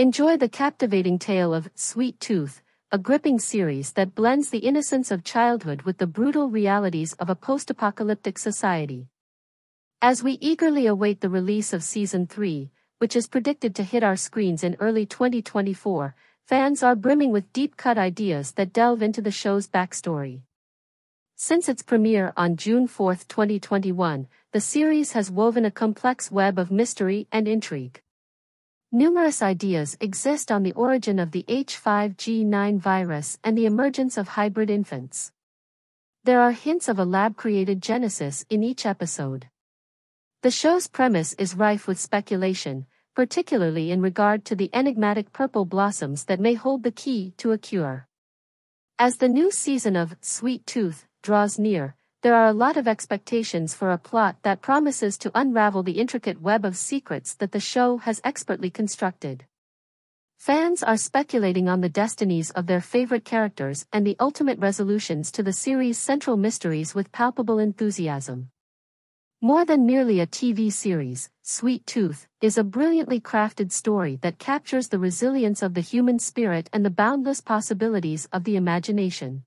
Enjoy the captivating tale of Sweet Tooth, a gripping series that blends the innocence of childhood with the brutal realities of a post-apocalyptic society. As we eagerly await the release of Season 3, which is predicted to hit our screens in early 2024, fans are brimming with deep-cut ideas that delve into the show's backstory. Since its premiere on June 4, 2021, the series has woven a complex web of mystery and intrigue. Numerous ideas exist on the origin of the H5G9 virus and the emergence of hybrid infants. There are hints of a lab-created genesis in each episode. The show's premise is rife with speculation, particularly in regard to the enigmatic purple blossoms that may hold the key to a cure. As the new season of Sweet Tooth draws near, there are a lot of expectations for a plot that promises to unravel the intricate web of secrets that the show has expertly constructed. Fans are speculating on the destinies of their favorite characters and the ultimate resolutions to the series' central mysteries with palpable enthusiasm. More than merely a TV series, Sweet Tooth is a brilliantly crafted story that captures the resilience of the human spirit and the boundless possibilities of the imagination.